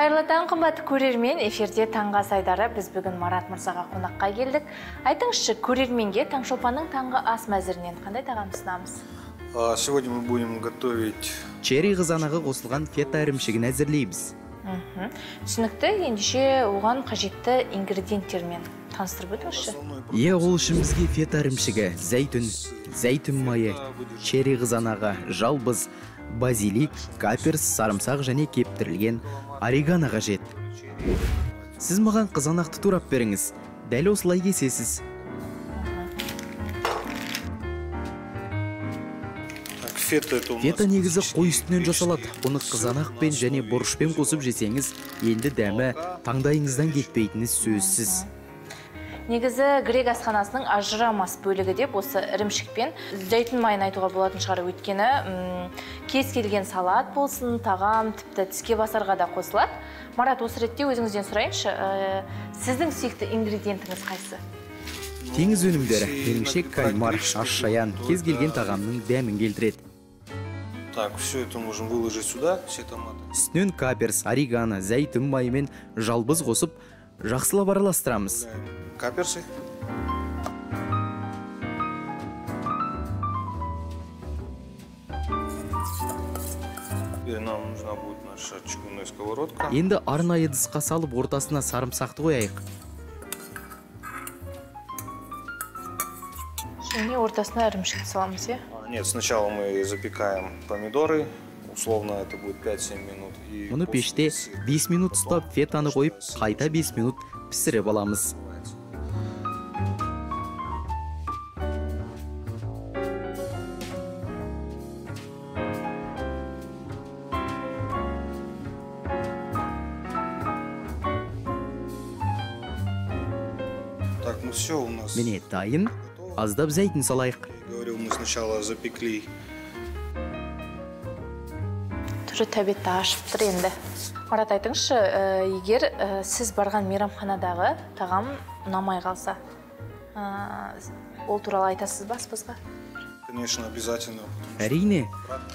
Қайырлы таң қымбатты көрермен, эфирде таңға сайдары біз бүгін Марат Мұрзаға қонаққа келдік. Айтыңызшы, көрерменге Таңшолпанның таңғы ас мәзірінен қандай тағам ұсынамыз? Сегодня мы будем готовить черри қызанағы қосылған фета ірімшігін әзірлейміз. Түсінікті, ендеше оған қажетті ингредиенттермен таныстырып өтіңізші. Е, ол үшін бізге фета ірімшігі, зәйтүн, зәйтүн майы, черри қызанағы, жалбыз, базилик, каперс, сарымсақ және кептірілген орегано қажет. Сіз маған қызанақты турап беріңіз. Дәл осылай кесесіз. Фета негізі қой үстінен жасалады. Оны қызанақпен және бұрышпен қосып жесеңіз, енді дәмі таңдайыңыздан кетпейтініңіз сөзсіз. Негізі грек асханасының ажырамас бөлігі деп осы ірімшікпен зәйтүн майын айтуға болатын шығар, өйткені кез келген салат болсын, тағам, тіпті тіске басарға да қосылады. Марат, осы ретте өзіңізден сұрайыншы, сіздің сүйікті ингредиентіңіз қайсы? Теңіз өнімдері, ірімшік, кальмар, аш-шаян кез келген тағамның дәмін келтіреді. Так, все это можем выложить сюда, все томаты. Үстінен каперс, орегано, зәйтүн майымен жалбыз қосып, жақсылап араластырамыз. Каперсы. Нам нужна будет наша чугунная сковородка. Енді арнайы ыдысқа салып ортасына сарымсақты қояйық. Және ортасына ірімшікті саламыз, е? Нет, сначала мы запекаем помидоры. Условно это будет 5-7 минут. Мұны пеште 5 минут ұстап фетаны қойып, қайта 5 минут пісіріп аламыз. Міне дайын, аздап зәйтін салайық. Түрі тәбетті ашып тұр енді. Марат, айтыңызшы, егер сіз барған мейрамханадағы тағам ұнамай қалса, ол туралы айтасыз ба бізге? Әрине,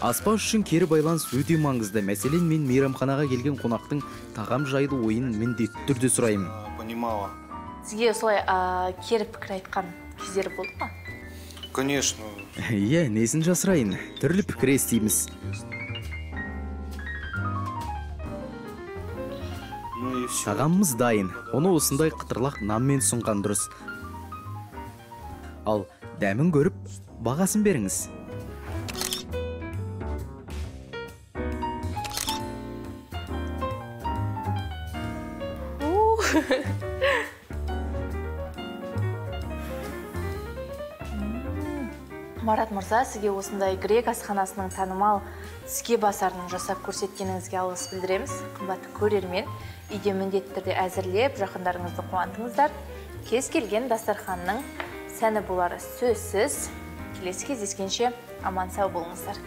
аспаз үшін кері байланыс өте маңызды. Мәселен, мен мейрамханаға келген қонақтың тағам жайлы ойын міндетті түрде сұраймын. Сізге осылай кері пікір айтқан кездері болды ма? Конечно. Е, несін жасырайын. Түрлі пікір естейміз. Тағамымыз дайын. Оны осындай қытырлақ нанмен сұнған дұрыс. Ал дәмін көріп, бағасын беріңіз. Марат Мұрза, сізге осындай грек асханасының танымал тіске басарының жасап көрсеткеніңізге алғыс білдіреміз. Қымбатты көрермен, үйде міндетті түрде әзірлеп, жақындарыңызды қуантыңыздар. Кез келген дастарханның сәні болары сөзсіз. Келесі кездескенше аман сау болыңыздар.